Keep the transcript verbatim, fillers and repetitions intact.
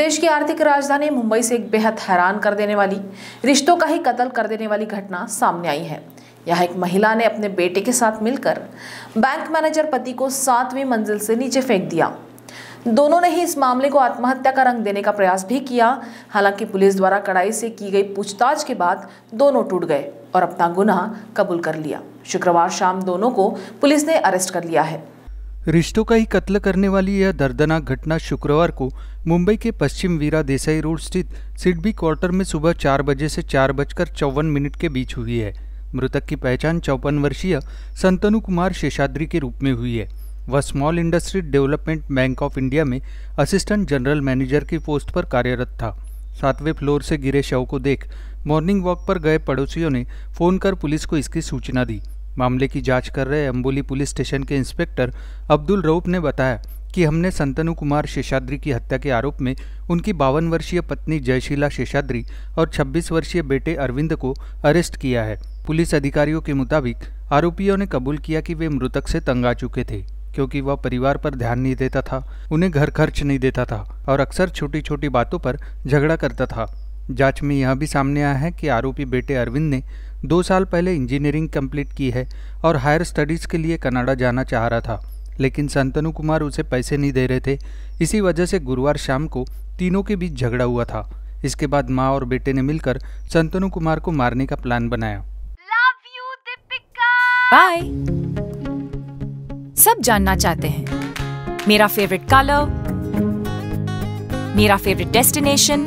देश की आर्थिक राजधानी मुंबई से एक बेहद हैरान कर देने वाली, रिश्तों का ही कत्ल कर देने वाली घटना सामने आई है। यहाँ एक महिला ने अपने बेटे के साथ मिलकर बैंक मैनेजर पति को सातवीं मंजिल से नीचे फेंक दिया। दोनों ने ही इस मामले को आत्महत्या का रंग देने का प्रयास भी किया। हालांकि पुलिस द्वारा कड़ाई से की गई पूछताछ के बाद दोनों टूट गए और अपना गुनाह कबूल कर लिया। शुक्रवार शाम दोनों को पुलिस ने अरेस्ट कर लिया है। रिश्तों का ही कत्ल करने वाली यह दर्दनाक घटना शुक्रवार को मुंबई के पश्चिम वीरा देसाई रोड स्थित सिडबी क्वार्टर में सुबह चार बजे से चार बजकर चौवन मिनट के बीच हुई है। मृतक की पहचान चौपन वर्षीय संतनु कुमार शेषाद्री के रूप में हुई है। वह small industry development bank of India में असिस्टेंट जनरल मैनेजर की पोस्ट पर कार्यरत था। सातवें फ्लोर से गिरे शव को देख मॉर्निंग वॉक पर गए पड़ोसियों ने फोन कर पुलिस को इसकी सूचना दी। मामले की जांच कर रहे अंबोली पुलिस स्टेशन के इंस्पेक्टर अब्दुल रऊफ ने बताया कि हमने संतनु कुमार शेषाद्री की हत्या के आरोप में उनकी बावन वर्षीय पत्नी जयशिला शेषाद्री और छब्बीस वर्षीय बेटे अरविंद को अरेस्ट किया है। पुलिस अधिकारियों के मुताबिक आरोपियों ने कबूल किया कि वे मृतक से तंग आ चुके थे, क्योंकि वह परिवार पर ध्यान नहीं देता था, उन्हें घर खर्च नहीं देता था और अक्सर छोटी छोटी बातों पर झगड़ा करता था। जांच में यह भी सामने आया है कि आरोपी बेटे अरविंद ने दो साल पहले इंजीनियरिंग कंप्लीट की है और हायर स्टडीज़ के लिए कनाडा जाना चाह रहा था, लेकिन संतनु कुमार उसे पैसे नहीं दे रहे थे। इसी वजह से गुरुवार शाम को तीनों के बीच झगड़ा हुआ था। इसके बाद माँ और बेटे ने मिलकर संतनु कुमार को मारने का प्लान बनाया। बाय। सब जानना चाहते हैं मेरा फेवरेट कलर, मेरा फेवरेट डेस्टिनेशन,